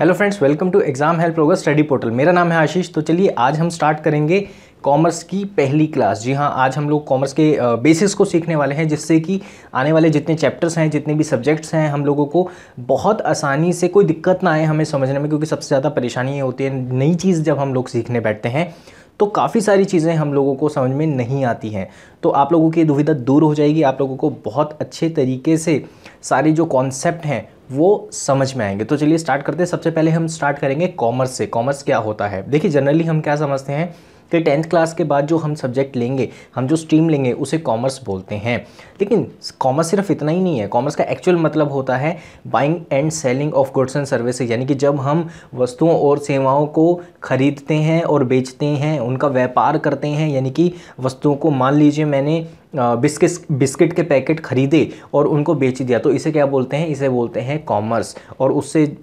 Hello friends, welcome to exam help progress study portal. मेरा नाम है आशीष। तो चलिए आज हम स्टार्ट करेंगे कॉमर्स की पहली क्लास। जी हाँ, आज हम लोग कॉमर्स के बेसिस को सीखने वाले हैं, जिससे कि आने वाले जितने चैप्टर्स हैं, जितने भी सब्जेक्ट्स हैं, हम लोगों को बहुत आसानी से, कोई दिक्कत ना आए हमें समझने में, क्योंकि सबसे ज़्यादा परेशानी ये होती है, नई चीज़ जब हम लोग सीखने बैठते हैं तो काफ़ी सारी चीज़ें हम लोगों को समझ में नहीं आती हैं। तो आप लोगों की दुविधा दूर हो जाएगी, आप लोगों को बहुत अच्छे तरीके से सारे जो कॉन्सेप्ट हैं वो समझ में आएंगे। तो चलिए स्टार्ट करते हैं। सबसे पहले हम स्टार्ट करेंगे कॉमर्स से। कॉमर्स क्या होता है? देखिए, जनरली हम क्या समझते हैं कि 10th क्लास के बाद जो हम सब्जेक्ट लेंगे, हम जो स्ट्रीम लेंगे, उसे कॉमर्स बोलते हैं। लेकिन कॉमर्स सिर्फ इतना ही नहीं है। कॉमर्स का एक्चुअल मतलब होता है buying and selling of goods and services, यानी कि जब हम वस्तुओं और सेवाओं को खरीदते हैं और बेचते हैं, उनका व्यापार करते हैं। यानी कि वस्तुओं को, मान लीजिए मैंने बिस्किट के पैकेट खरीदे और उनको बेच दिया, तो इसे क्या बोलते हैं? इसे बोलते हैं कॉमर्स, और उससे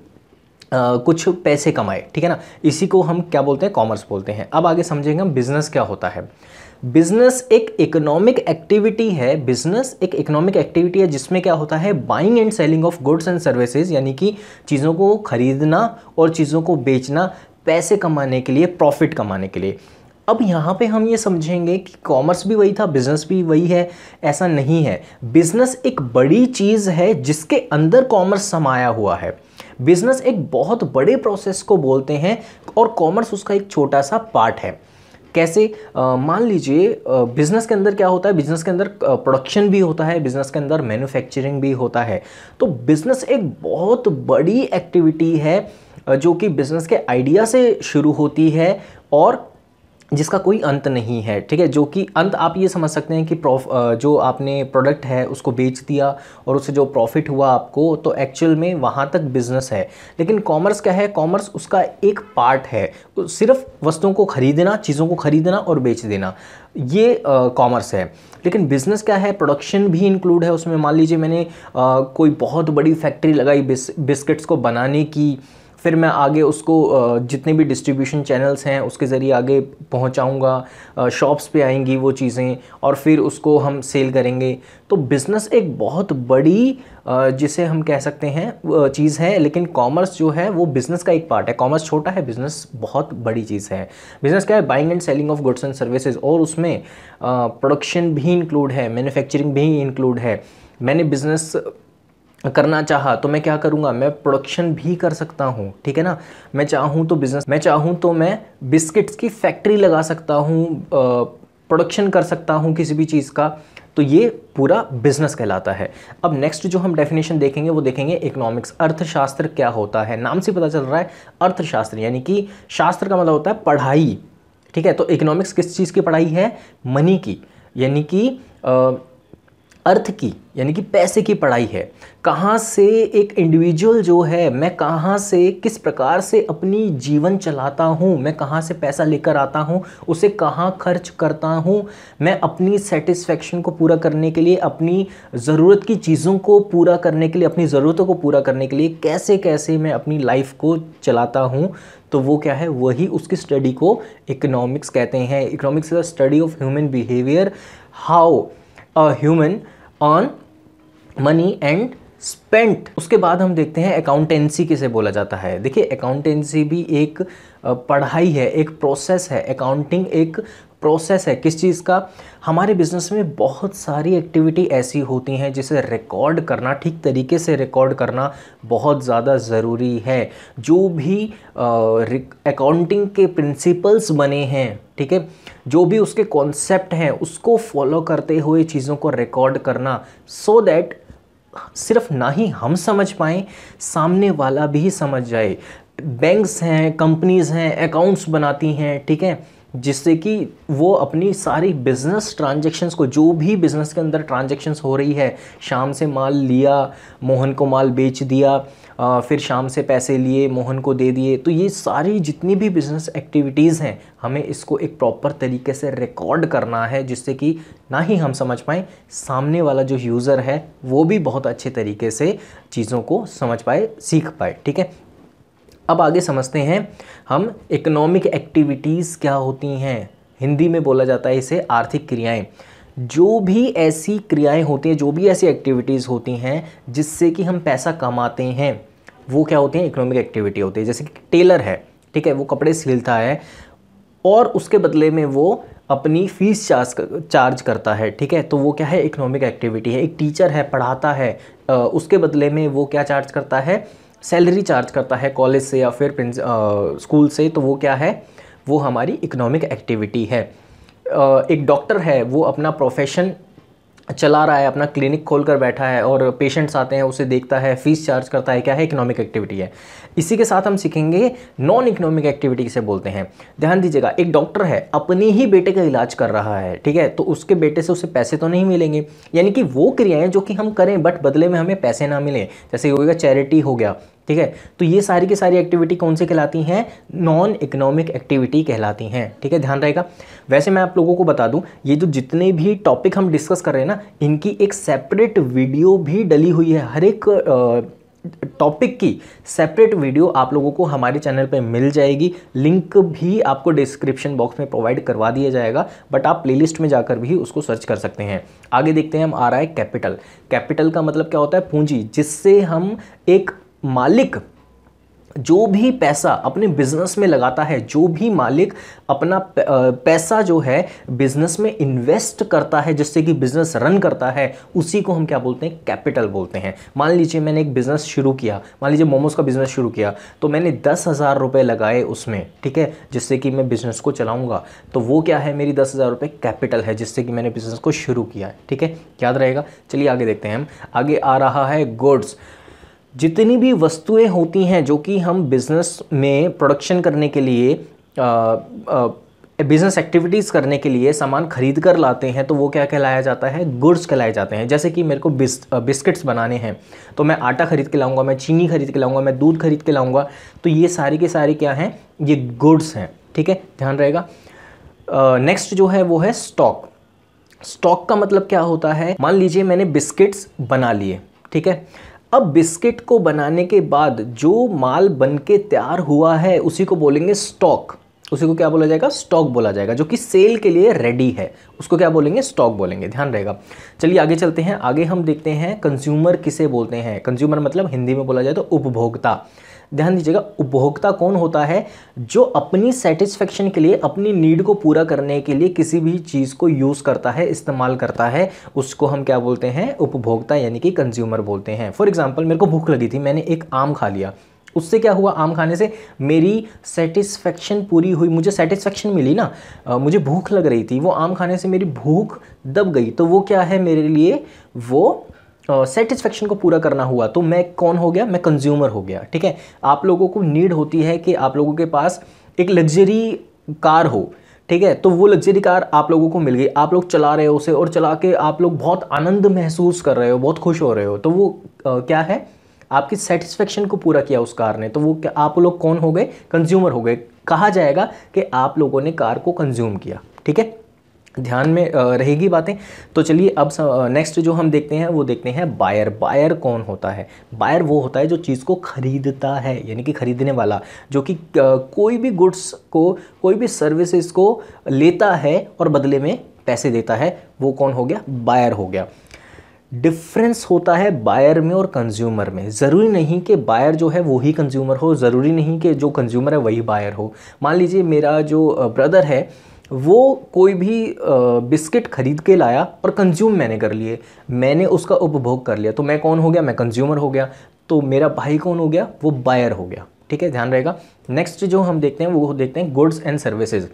कुछ पैसे कमाए, ठीक है ना। इसी को हम क्या बोलते हैं? कॉमर्स बोलते हैं। अब आगे समझेंगे हम बिज़नेस क्या होता है। बिज़नेस एक इकोनॉमिक एक्टिविटी है। बिज़नेस एक इकोनॉमिक एक्टिविटी है जिसमें क्या होता है? Buying and selling of goods and services, यानी कि चीज़ों को खरीदना और चीज़ों को बेचना, पैसे कमाने के लिए, प्रॉफिट कमाने के लिए। अब यहाँ पे हम ये समझेंगे कि कॉमर्स भी वही था, बिज़नेस भी वही है, ऐसा नहीं है। बिज़नेस एक बड़ी चीज़ है जिसके अंदर कॉमर्स समाया हुआ है। बिज़नेस एक बहुत बड़े प्रोसेस को बोलते हैं और कॉमर्स उसका एक छोटा सा पार्ट है। कैसे? मान लीजिए बिज़नेस के अंदर क्या होता है? बिज़नेस के अंदर प्रोडक्शन भी होता है, बिज़नेस के अंदर मैन्युफैक्चरिंग भी होता है। तो बिज़नेस एक बहुत बड़ी एक्टिविटी है जो कि बिज़नेस के आइडिया से शुरू होती है और जिसका कोई अंत नहीं है, ठीक है। जो कि अंत आप ये समझ सकते हैं कि जो आपने प्रोडक्ट है उसको बेच दिया और उससे जो प्रॉफिट हुआ आपको, तो एक्चुअल में वहाँ तक बिज़नेस है। लेकिन कॉमर्स क्या है? कॉमर्स उसका एक पार्ट है। सिर्फ वस्तुओं को खरीदना, चीज़ों को खरीदना और बेच देना, ये कॉमर्स है। लेकिन बिज़नेस क्या है? प्रोडक्शन भी इंक्लूड है उसमें। मान लीजिए मैंने कोई बहुत बड़ी फैक्ट्री लगाई बिस्किट्स को बनाने की, फिर मैं आगे उसको जितने भी डिस्ट्रीब्यूशन चैनल्स हैं उसके ज़रिए आगे पहुंचाऊंगा, शॉप्स पे आएंगी वो चीज़ें और फिर उसको हम सेल करेंगे। तो बिज़नेस एक बहुत बड़ी जिसे हम कह सकते हैं चीज़ है। लेकिन कॉमर्स जो है वो बिज़नेस का एक पार्ट है। कॉमर्स छोटा है, बिज़नेस बहुत बड़ी चीज़ है। बिज़नेस क्या है? Buying and selling of goods and services, और उसमें प्रोडक्शन भी इंक्लूड है, मैन्युफैक्चरिंग भी इंक्लूड है। मैंने बिज़नेस करना चाहा तो मैं क्या करूँगा? मैं प्रोडक्शन भी कर सकता हूँ, ठीक है ना। मैं चाहूँ तो मैं बिस्किट्स की फैक्ट्री लगा सकता हूँ, प्रोडक्शन कर सकता हूँ किसी भी चीज़ का। तो ये पूरा बिज़नेस कहलाता है। अब नेक्स्ट जो हम डेफिनेशन देखेंगे वो देखेंगे इकोनॉमिक्स, अर्थशास्त्र क्या होता है। नाम से पता चल रहा है, अर्थशास्त्र, यानी कि शास्त्र का मतलब होता है पढ़ाई, ठीक है। तो इकोनॉमिक्स किस चीज़ की पढ़ाई है? मनी की, यानी कि अर्थ की, यानी कि पैसे की पढ़ाई है। कहाँ से एक इंडिविजुअल जो है, मैं कहाँ से, किस प्रकार से अपनी जीवन चलाता हूँ, मैं कहाँ से पैसा लेकर आता हूँ, उसे कहाँ खर्च करता हूँ, मैं अपनी सेटिस्फेक्शन को पूरा करने के लिए, अपनी ज़रूरत की चीज़ों को पूरा करने के लिए, अपनी ज़रूरतों को पूरा करने के लिए कैसे कैसे मैं अपनी लाइफ को चलाता हूँ, तो वो क्या है? वही उसकी स्टडी को इकोनॉमिक्स कहते हैं। Economics is the study of human behaviour, how a human on money and spent. उसके बाद हम देखते हैं अकाउंटेंसी किसे बोला जाता है। देखिए, अकाउंटेंसी भी एक पढ़ाई है, एक प्रोसेस है। अकाउंटिंग एक प्रोसेस है। किस चीज़ का? हमारे बिजनेस में बहुत सारी एक्टिविटी ऐसी होती हैं जिसे रिकॉर्ड करना, ठीक तरीके से रिकॉर्ड करना बहुत ज़्यादा ज़रूरी है। जो भी अकाउंटिंग के प्रिंसिपल्स बने हैं, ठीक है, जो भी उसके कॉन्सेप्ट हैं, उसको फॉलो करते हुए चीज़ों को रिकॉर्ड करना, सो दैट सिर्फ ना ही हम समझ पाएँ, सामने वाला भी समझ जाए। बैंक्स हैं, कंपनीज़ हैं, अकाउंट्स बनाती हैं, ठीक है, जिससे कि वो अपनी सारी बिज़नेस ट्रांजैक्शंस को, जो भी बिज़नेस के अंदर ट्रांजैक्शंस हो रही है, शाम से माल लिया, मोहन को माल बेच दिया, फिर शाम से पैसे लिए, मोहन को दे दिए, तो ये सारी जितनी भी बिज़नेस एक्टिविटीज़ हैं, हमें इसको एक प्रॉपर तरीके से रिकॉर्ड करना है, जिससे कि ना ही हम समझ पाएँ, सामने वाला जो यूज़र है वो भी बहुत अच्छे तरीके से चीज़ों को समझ पाए, सीख पाए, ठीक है। अब आगे समझते हैं हम इकोनॉमिक एक्टिविटीज़ क्या होती हैं। हिंदी में बोला जाता है इसे आर्थिक क्रियाएं। जो भी ऐसी क्रियाएं होती हैं, जो भी ऐसी एक्टिविटीज़ होती हैं जिससे कि हम पैसा कमाते हैं, वो क्या होती है, इकोनॉमिक एक्टिविटी होती है। जैसे कि टेलर है, ठीक है, वो कपड़े सिलता है और उसके बदले में वो अपनी फीस चार्ज करता है, ठीक है, तो वो क्या है, इकोनॉमिक एक्टिविटी है। एक टीचर है, पढ़ाता है, उसके बदले में वो क्या चार्ज करता है, सैलरी चार्ज करता है कॉलेज से या फिर स्कूल से, तो वो क्या है, वो हमारी इकोनॉमिक एक्टिविटी है। एक डॉक्टर है, वो अपना प्रोफेशन चला रहा है, अपना क्लिनिक खोल कर बैठा है और पेशेंट्स आते हैं, उसे देखता है, फीस चार्ज करता है, क्या है, इकोनॉमिक एक्टिविटी है। इसी के साथ हम सीखेंगे नॉन इकोनॉमिक एक्टिविटी किसे बोलते हैं। ध्यान दीजिएगा, एक डॉक्टर है, अपने ही बेटे का इलाज कर रहा है, ठीक है, तो उसके बेटे से उसे पैसे तो नहीं मिलेंगे, यानी कि वो क्रियाएँ जो कि हम करें बट बदले में हमें पैसे ना मिलें, जैसे होगा चैरिटी हो गया, ठीक है, तो ये सारी की सारी एक्टिविटी कौन सी कहलाती हैं, नॉन इकोनॉमिक एक्टिविटी कहलाती हैं, ठीक है, ध्यान रहेगा। वैसे मैं आप लोगों को बता दूं, ये जो जितने भी टॉपिक हम डिस्कस कर रहे हैं ना, इनकी एक सेपरेट वीडियो भी डली हुई है, हर एक टॉपिक की सेपरेट वीडियो आप लोगों को हमारे चैनल पे मिल जाएगी, लिंक भी आपको डिस्क्रिप्शन बॉक्स में प्रोवाइड करवा दिया जाएगा, बट आप प्लेलिस्ट में जाकर भी उसको सर्च कर सकते हैं। आगे देखते हैं हम, आ रहा है कैपिटल। कैपिटल का मतलब क्या होता है, पूंजी, जिससे हम एक मालिक जो भी पैसा अपने बिजनेस में लगाता है, जो भी मालिक अपना पैसा जो है बिजनेस में इन्वेस्ट करता है, जिससे कि बिजनेस रन करता है, उसी को हम क्या बोलते हैं, कैपिटल बोलते हैं। मान लीजिए मैंने एक बिजनेस शुरू किया, मान लीजिए मोमोज का बिजनेस शुरू किया, तो मैंने 10,000 रुपये लगाए उसमें, ठीक है, जिससे कि मैं बिजनेस को चलाऊंगा, तो वो क्या है, मेरी 10,000 रुपये कैपिटल है, जिससे कि मैंने बिजनेस को शुरू किया, ठीक है, याद रहेगा। चलिए आगे देखते हैं हम, आगे आ रहा है गुड्स। जितनी भी वस्तुएं होती हैं जो कि हम बिज़नेस में प्रोडक्शन करने के लिए, बिज़नेस एक्टिविटीज़ करने के लिए सामान खरीद कर लाते हैं, तो वो क्या कहलाया जाता है, गुड्स कहलाए जाते हैं। जैसे कि मेरे को बिस्किट्स बनाने हैं, तो मैं आटा खरीद के लाऊंगा, मैं चीनी खरीद के लाऊंगा, मैं दूध खरीद के लाऊंगा, तो ये सारी के सारी क्या हैं, ये गुड्स हैं, ठीक है, ध्यान रहेगा। नेक्स्ट जो है वो है स्टॉक। स्टॉक का मतलब क्या होता है, मान लीजिए मैंने बिस्किट्स बना लिए, ठीक है, अब बिस्किट को बनाने के बाद जो माल बनके तैयार हुआ है उसी को बोलेंगे स्टॉक, उसी को क्या बोला जाएगा, स्टॉक बोला जाएगा, जो कि सेल के लिए रेडी है, उसको क्या बोलेंगे, स्टॉक बोलेंगे, ध्यान रहेगा। चलिए आगे चलते हैं, आगे हम देखते हैं कंज्यूमर किसे बोलते हैं। कंज्यूमर मतलब हिंदी में बोला जाए तो उपभोक्ता। ध्यान दीजिएगा, उपभोक्ता कौन होता है, जो अपनी सेटिस्फेक्शन के लिए, अपनी नीड को पूरा करने के लिए किसी भी चीज़ को यूज़ करता है, इस्तेमाल करता है, उसको हम क्या बोलते हैं, उपभोक्ता यानी कि कंज्यूमर बोलते हैं। फॉर एग्जांपल, मेरे को भूख लगी थी, मैंने एक आम खा लिया, उससे क्या हुआ, आम खाने से मेरी सेटिस्फेक्शन पूरी हुई, मुझे सेटिस्फेक्शन मिली ना, मुझे भूख लग रही थी, वो आम खाने से मेरी भूख दब गई, तो वो क्या है मेरे लिए, वो सेटिस्फेक्शन को पूरा करना हुआ, तो मैं कौन हो गया, मैं कंज्यूमर हो गया, ठीक है। आप लोगों को नीड होती है कि आप लोगों के पास एक लग्जरी कार हो, ठीक है, तो वो लग्जरी कार आप लोगों को मिल गई, आप लोग चला रहे हो उसे और चला के आप लोग बहुत आनंद महसूस कर रहे हो, बहुत खुश हो रहे हो, तो वो क्या है, आपकी सेटिस्फेक्शन को पूरा किया उस कार ने, तो वो आप लोग कौन हो गए, कंज्यूमर हो गए, कहा जाएगा कि आप लोगों ने कार को कंज्यूम किया, ठीक है, ध्यान में रहेगी बातें। तो चलिए अब नेक्स्ट जो हम देखते हैं वो देखते हैं बायर। बायर कौन होता है, बायर वो होता है जो चीज़ को खरीदता है, यानी कि खरीदने वाला, जो कि कोई भी गुड्स को, कोई भी सर्विसेज को लेता है और बदले में पैसे देता है, वो कौन हो गया, बायर हो गया। डिफरेंस होता है बायर में और कंज्यूमर में। ज़रूरी नहीं कि बायर जो है वो ही कंज्यूमर हो, ज़रूरी नहीं कि जो कंज्यूमर है वही बायर हो। मान लीजिए मेरा जो ब्रदर है वो कोई भी बिस्किट खरीद के लाया और कंज्यूम मैंने कर लिए, मैंने उसका उपभोग कर लिया, तो मैं कौन हो गया, मैं कंज्यूमर हो गया, तो मेरा भाई कौन हो गया, वो बायर हो गया, ठीक है, ध्यान रहेगा। नेक्स्ट जो हम देखते हैं वो देखते हैं गुड्स एंड सर्विसेज।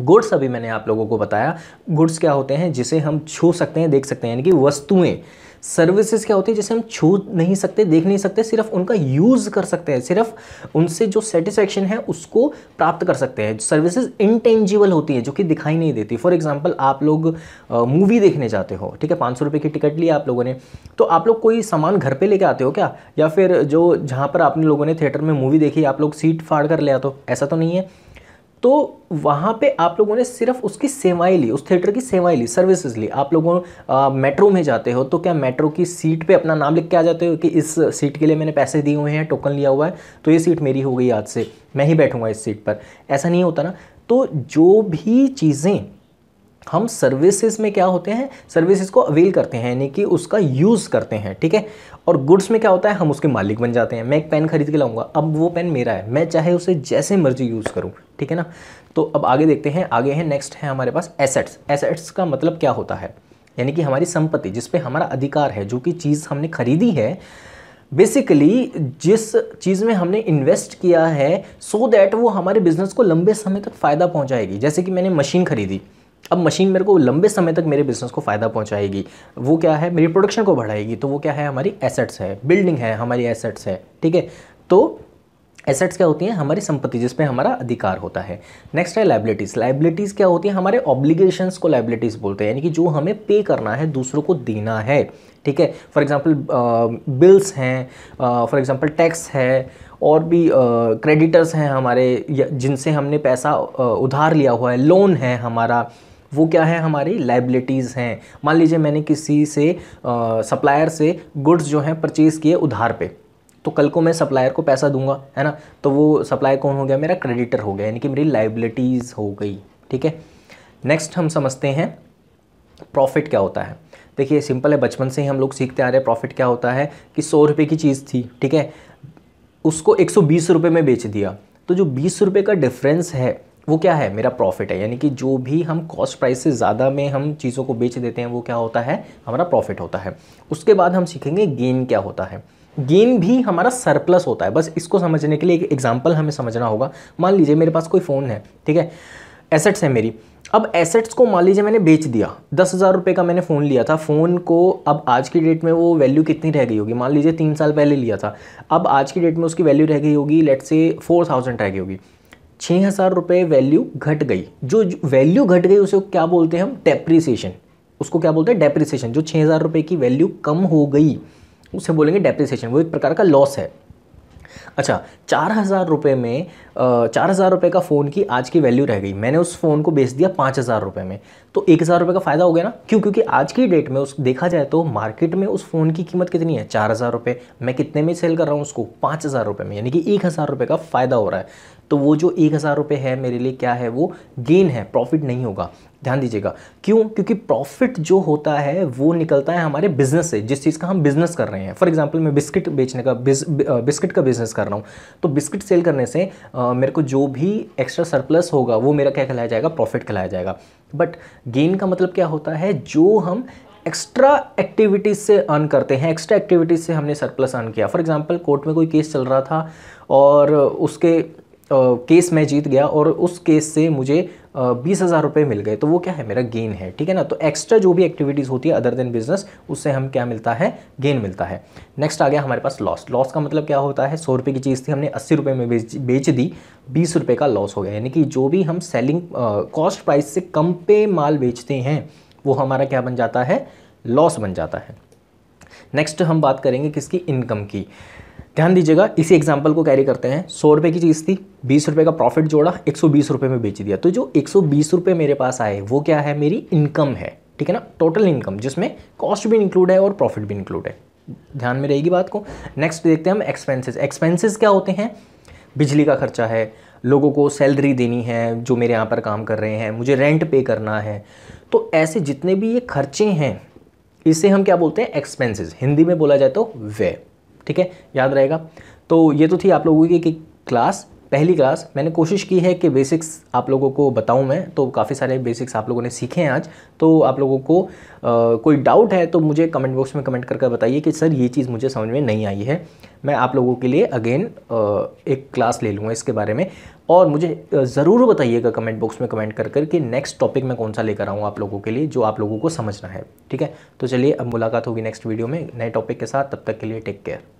गुड्स अभी मैंने आप लोगों को बताया, गुड्स क्या होते हैं, जिसे हम छू सकते हैं, देख सकते हैं, यानी कि वस्तुएं। सर्विसेज क्या होती है, जिसे हम छू नहीं सकते, देख नहीं सकते, सिर्फ उनका यूज़ कर सकते हैं, सिर्फ उनसे जो सेटिस्फेक्शन है उसको प्राप्त कर सकते हैं। सर्विसेज इंटेंजिबल होती है, जो कि दिखाई नहीं देती। फॉर एग्जांपल, आप लोग मूवी देखने जाते हो, ठीक है, 500 रुपये की टिकट लिया आप लोगों ने, तो आप लोग कोई सामान घर पर लेके आते हो क्या, या फिर जो जहाँ पर आपने लोगों ने थिएटर में मूवी देखी आप लोग सीट फाड़ कर ले आते हो, ऐसा तो नहीं है, तो वहाँ पे आप लोगों ने सिर्फ उसकी सेवाएं ली, उस थिएटर की सेवाएं ली, सर्विसेज ली। आप लोगों मेट्रो में जाते हो, तो क्या मेट्रो की सीट पे अपना नाम लिख के आ जाते हो कि इस सीट के लिए मैंने पैसे दिए हुए हैं, टोकन लिया हुआ है, तो ये सीट मेरी हो गई, आज से मैं ही बैठूंगा इस सीट पर, ऐसा नहीं होता ना। तो जो भी चीज़ें हम सर्विसेज में क्या होते हैं, सर्विसेज को अवेल करते हैं, यानी कि उसका यूज़ करते हैं, ठीक है। और गुड्स में क्या होता है, हम उसके मालिक बन जाते हैं। मैं एक पेन खरीद के लाऊंगा, अब वो पेन मेरा है, मैं चाहे उसे जैसे मर्जी यूज़ करूं, ठीक है ना। तो अब आगे देखते हैं, आगे है नेक्स्ट है हमारे पास एसेट्स। एसेट्स का मतलब क्या होता है, यानी कि हमारी संपत्ति जिस पे हमारा अधिकार है, जो कि चीज़ हमने खरीदी है, बेसिकली जिस चीज़ में हमने इन्वेस्ट किया है सो दैट वो हमारे बिजनेस को लंबे समय तक फ़ायदा पहुँचाएगी। जैसे कि मैंने मशीन खरीदी, अब मशीन मेरे को लंबे समय तक मेरे बिजनेस को फ़ायदा पहुंचाएगी, वो क्या है, मेरी प्रोडक्शन को बढ़ाएगी, तो वो क्या है, हमारी एसेट्स है। बिल्डिंग है हमारी एसेट्स है, ठीक है। तो एसेट्स क्या होती हैं, हमारी संपत्ति जिस पे हमारा अधिकार होता है। नेक्स्ट है लायबिलिटीज़। लायबिलिटीज़ क्या होती हैं, हमारे ऑब्लिगेशंस को लायबिलिटीज़ बोलते हैं, यानी कि जो हमें पे करना है, दूसरों को देना है, ठीक है। फॉर एग्जांपल बिल्स हैं, फॉर एग्जांपल टैक्स है, और भी क्रेडिटर्स हैं हमारे जिनसे हमने पैसा उधार लिया हुआ है, लोन है हमारा, वो क्या है, हमारी लायबिलिटीज़ हैं। मान लीजिए मैंने किसी से सप्लायर से गुड्स जो हैं परचेज़ किए उधार पे, तो कल को मैं सप्लायर को पैसा दूंगा, है ना, तो वो सप्लायर कौन हो गया, मेरा क्रेडिटर हो गया, यानी कि मेरी लायबिलिटीज़ हो गई, ठीक है। नेक्स्ट हम समझते हैं प्रॉफिट क्या होता है। देखिए सिंपल है, बचपन से ही हम लोग सीखते आ रहे हैं प्रॉफिट क्या होता है, कि 100 रुपये की चीज़ थी, ठीक है, उसको 120 रुपये में बेच दिया, तो जो 20 रुपये का डिफरेंस है वो क्या है, मेरा प्रॉफिट है। यानी कि जो भी हम कॉस्ट प्राइस से ज़्यादा में हम चीज़ों को बेच देते हैं, वो क्या होता है, हमारा प्रॉफिट होता है। उसके बाद हम सीखेंगे गेन क्या होता है। गेन भी हमारा सरप्लस होता है। बस इसको समझने के लिए एक एग्जांपल हमें समझना होगा। मान लीजिए मेरे पास कोई फ़ोन है, ठीक है, एसेट्स है मेरी। अब एसेट्स को मान लीजिए मैंने बेच दिया, 10,000 रुपये का मैंने फ़ोन लिया था, फ़ोन को अब आज की डेट में वो वैल्यू कितनी रह गई होगी, मान लीजिए 3 साल पहले लिया था, अब आज की डेट में उसकी वैल्यू रह गई होगी लेट्स से 4,000 रह गई होगी, 6,000 रुपये वैल्यू घट गई। जो वैल्यू घट गई उसे क्या बोलते हैं हम, डेप्रिसिएशन। उसको क्या बोलते हैं, डेप्रिसिएशन। जो 6,000 रुपये की वैल्यू कम हो गई उसे बोलेंगे डेप्रिसिएशन, वो एक प्रकार का लॉस है। अच्छा, 4,000 रुपये में 4,000 रुपये का फ़ोन की आज की वैल्यू रह गई, मैंने उस फ़ोन को बेच दिया 5,000 रुपये में, तो 1,000 रुपये का फ़ायदा हो गया ना। क्यों? क्योंकि आज की डेट में उस देखा जाए तो मार्केट में उस फ़ोन की कीमत कितनी है, 4,000 रुपये, मैं कितने में सेल कर रहा हूँ उसको, 5,000 रुपये में, यानी कि 1,000 रुपये का फ़ायदा हो रहा है। तो वो जो 1,000 रुपये है मेरे लिए क्या है, वो गेन है, प्रॉफिट नहीं होगा, ध्यान दीजिएगा। क्यों? क्योंकि प्रॉफिट जो होता है वो निकलता है हमारे बिजनेस से, जिस चीज़ का हम बिज़नेस कर रहे हैं। फॉर एग्जांपल मैं बिस्किट बेचने का बिस्किट का बिज़नेस कर रहा हूँ, तो बिस्किट सेल करने से मेरे को जो भी एक्स्ट्रा सरप्लस होगा वो मेरा क्या कहलाया जाएगा, प्रॉफिट कहलाया जाएगा। बट गेन का मतलब क्या होता है, जो हम एक्स्ट्रा एक्टिविटीज़ से अर्न करते हैं, एक्स्ट्रा एक्टिविटीज़ से हमने सरप्लस अर्न किया। फॉर एग्जांपल कोर्ट में कोई केस चल रहा था और उसके केस मैं जीत गया और उस केस से मुझे 20,000 रुपये मिल गए, तो वो क्या है, मेरा गेन है, ठीक है ना। तो एक्स्ट्रा जो भी एक्टिविटीज़ होती है अदर देन बिजनेस, उससे हम क्या मिलता है, गेन मिलता है। नेक्स्ट आ गया हमारे पास लॉस। लॉस का मतलब क्या होता है, 100 रुपये की चीज़ थी, हमने 80 रुपये में बेच दी, 20 रुपये का लॉस हो गया। यानी कि जो भी हम सेलिंग कॉस्ट प्राइस से कम पे माल बेचते हैं वो हमारा क्या बन जाता है, लॉस बन जाता है। नेक्स्ट हम बात करेंगे किसकी, इनकम की। ध्यान दीजिएगा, इसी एग्जांपल को कैरी करते हैं। 100 रुपये की चीज़ थी, 20 रुपये का प्रॉफिट जोड़ा, 120 रुपये में बेच दिया, तो जो 120 रुपये मेरे पास आए वो क्या है, मेरी इनकम है, ठीक है ना, टोटल इनकम, जिसमें कॉस्ट भी इंक्लूड है और प्रॉफिट भी इंक्लूड है, ध्यान में रहेगी बात को। नेक्स्ट देखते हैं हम एक्सपेंसेस। एक्सपेंसेस क्या होते हैं, बिजली का खर्चा है, लोगों को सैलरी देनी है जो मेरे यहाँ पर काम कर रहे हैं, मुझे रेंट पे करना है, तो ऐसे जितने भी ये खर्चे हैं इसे हम क्या बोलते हैं, एक्सपेंसेस, हिंदी में बोला जाए तो व्यय, ठीक है, याद रहेगा। तो ये तो थी आप लोगों की क्लास, पहली क्लास। मैंने कोशिश की है कि बेसिक्स आप लोगों को बताऊं मैं, तो काफ़ी सारे बेसिक्स आप लोगों ने सीखे हैं आज। तो आप लोगों को कोई डाउट है तो मुझे कमेंट बॉक्स में कमेंट करके बताइए कि सर ये चीज़ मुझे समझ में नहीं आई है, मैं आप लोगों के लिए अगेन एक क्लास ले लूँगा इसके बारे में। और मुझे ज़रूर बताइएगा कमेंट बॉक्स में कमेंट कर कि नेक्स्ट टॉपिक मैं कौन सा लेकर आऊँ आप लोगों के लिए, जो आप लोगों को समझना है, ठीक है। तो चलिए अब मुलाकात होगी नेक्स्ट वीडियो में नए टॉपिक के साथ, तब तक के लिए टेक केयर।